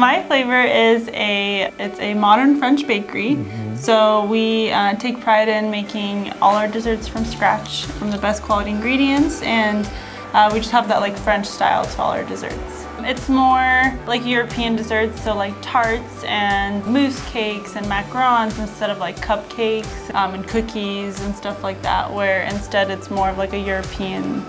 my flavor is it's a modern French bakery. Mm-hmm. So we take pride in making all our desserts from scratch, from the best quality ingredients, and we just have that like French style to all our desserts. It's more like European desserts, so like tarts and mousse cakes and macarons instead of like cupcakes and cookies and stuff like that, where instead it's more of like a European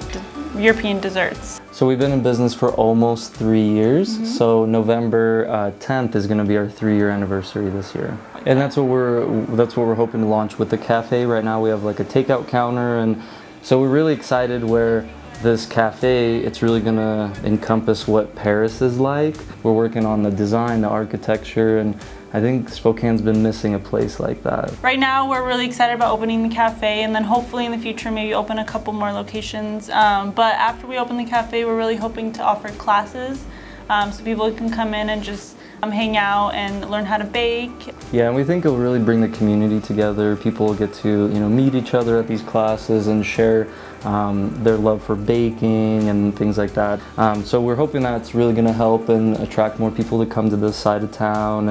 desserts. So we've been in business for almost 3 years. Mm-hmm. So November 10th is going to be our 3-year anniversary this year. And that's what we're hoping to launch with the cafe. Right now we have like a takeout counter, and so we're really excited where this cafe, it's really going to encompass what Paris is like. We're working on the design, the architecture, and I think Spokane's been missing a place like that. Right now we're really excited about opening the cafe, and then hopefully in the future maybe open a couple more locations. But after we open the cafe, we're really hoping to offer classes so people can come in and just hang out and learn how to bake. Yeah, and we think it'll really bring the community together. People will get to, you know, meet each other at these classes and share their love for baking and things like that. So we're hoping that it's really going to help and attract more people to come to this side of town,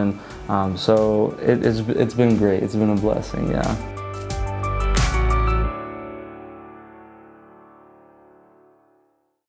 and so it's been great. It's been a blessing, yeah.